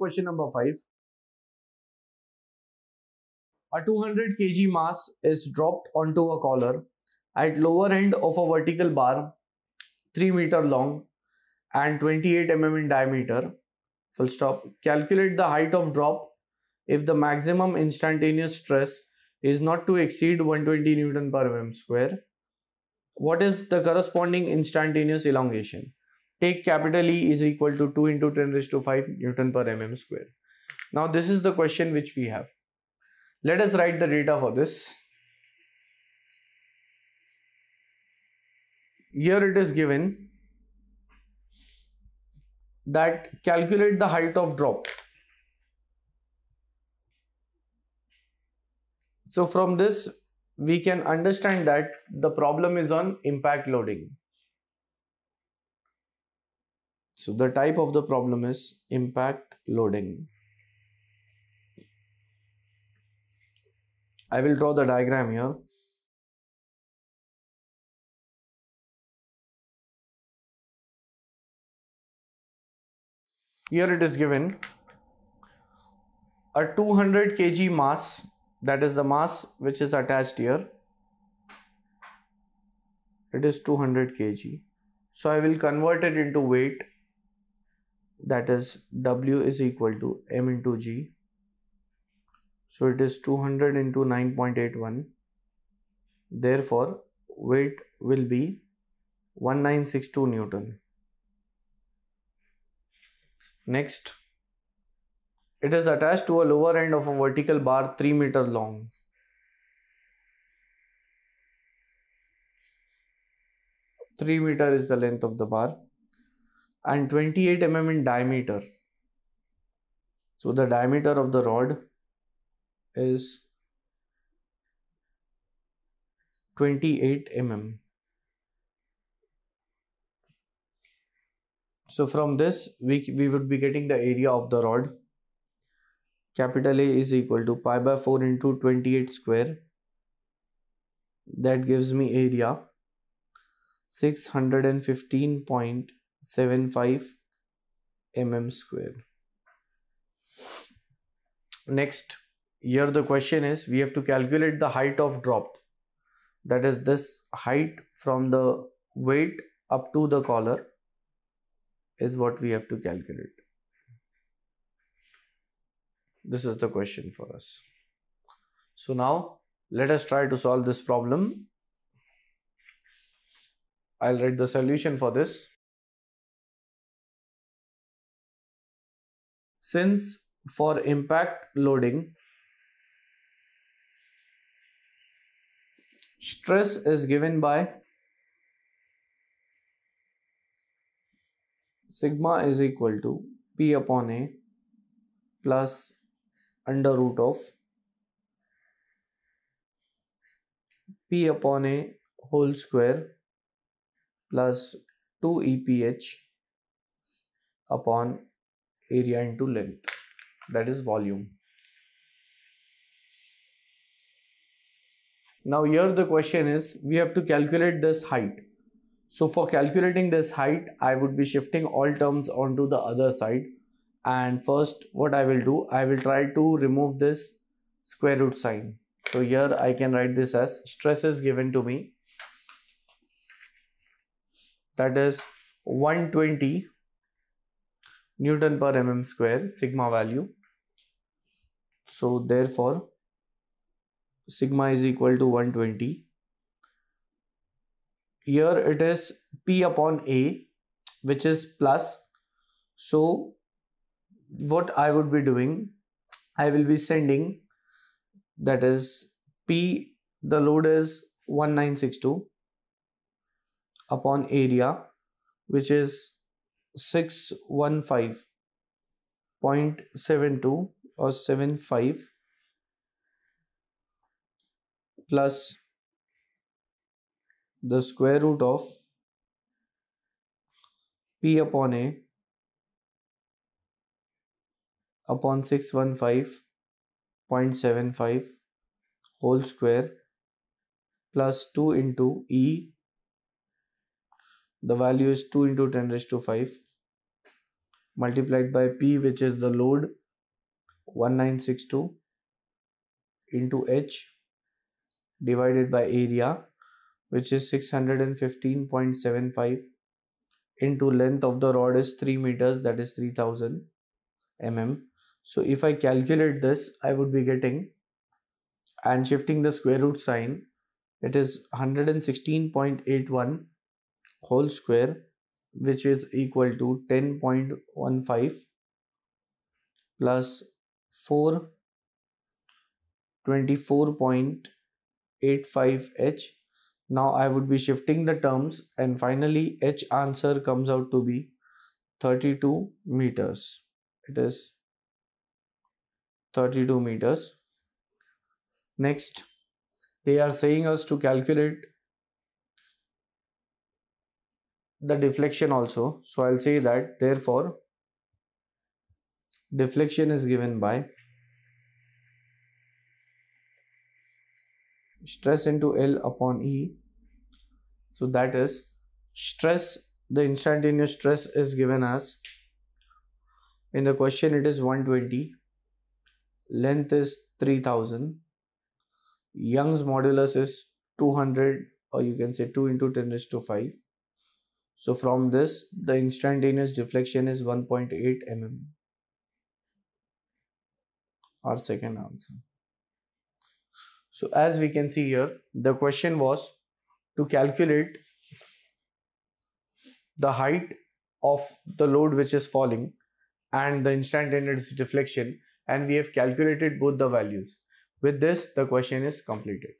question number 5. A 200 kg mass is dropped onto a collar at lower end of a vertical bar 3 meter long and 28 mm in diameter. Full stop. Calculate the height of drop if the maximum instantaneous stress is not to exceed 120 Newton per mm square. What is the corresponding instantaneous elongation? Take capital E is equal to 2 into 10 raised to 5 Newton per mm square. Now this is the question which we have. Let us write the data for this. Here it is given that calculate the height of drop. So from this we can understand that the problem is on impact loading. So the type of the problem is impact loading. I will draw the diagram here. Here it is given a 200 kg mass, that is the mass which is attached here. It is 200 kg. So I will convert it into weight, that is W is equal to M into G. So it is 200 into 9.81. Therefore, weight will be 1962 Newton. Next, it is attached to a lower end of a vertical bar 3 meter long. (3 meter is the length of the bar and 28 mm in diameter. So the diameter of the rod is 28 mm. So from this we would be getting the area of the rod. Capital A is equal to pi by 4 into 28 square. That gives me area 615.75 mm square. Next, here the question is we have to calculate the height of drop, that is this height from the weight up to the collar is what we have to calculate. This is the question for us. So now let us try to solve this problem. I'll write the solution for this. Since for impact loading stress is given by sigma is equal to P upon A plus under root of P upon A whole square plus 2 EPH upon area into length, that is volume. Now here the question is we have to calculate this height. So for calculating this height, I would be shifting all terms onto the other side, and first what I will do, I will try to remove this square root sign. So here I can write this as stress is given to me, that is 120 Newton per mm square sigma value. So therefore sigma is equal to 120. Here it is P upon A, which is plus. So what I would be doing, I will be sending, that is P, the load is 1962 upon area, which is 615.72 or 75 plus the square root of P upon A upon 615.75 whole square plus 2 into E, the value is 2 into 10 raised to 5 multiplied by P, which is the load, 1962 into H, divided by area, which is 615.75, into length of the rod is 3 meters, that is 3000 mm. So if I calculate this, I would be getting, and shifting the square root sign, it is 116.81 whole square, which is equal to 10.15 plus 424.85H. Now I would be shifting the terms, and finally H answer comes out to be 32 meters. It is 32 meters. Next, they are saying us to calculate the deflection also. So I'll say that, therefore, deflection is given by stress into L upon E. So that is stress, the instantaneous stress is given as, in the question it is 120, length is 3000, Young's modulus is 200, or you can say 2 into 10 raised to 5. So from this, the instantaneous deflection is 1.8 mm. Our second answer. So as we can see here, the question was to calculate the height of the load which is falling and the instantaneous deflection, and we have calculated both the values. With this, the question is completed.